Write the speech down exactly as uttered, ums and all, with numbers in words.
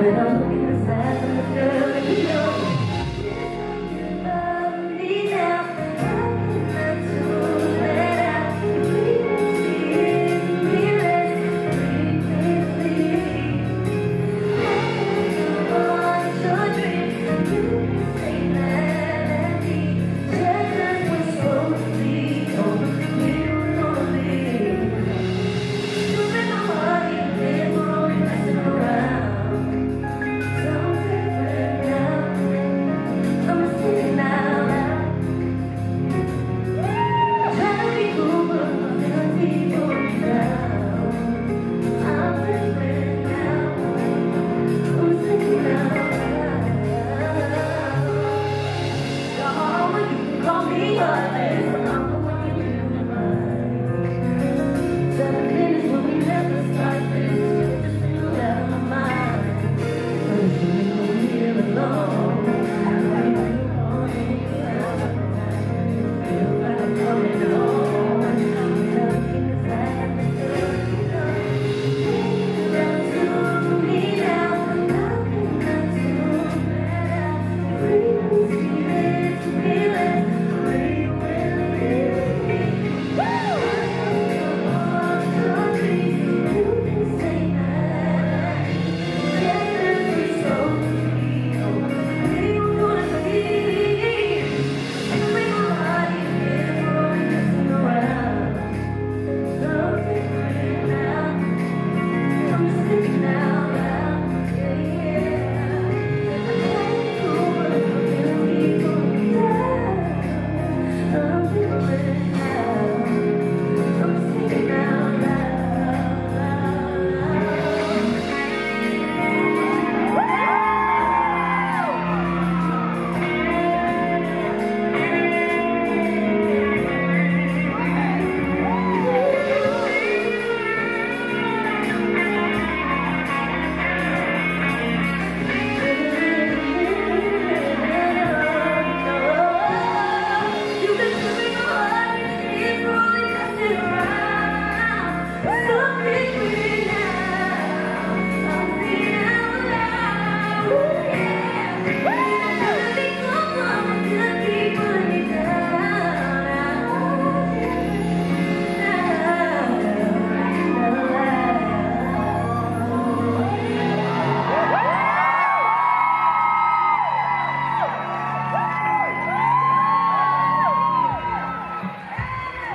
When I'm feeling sad.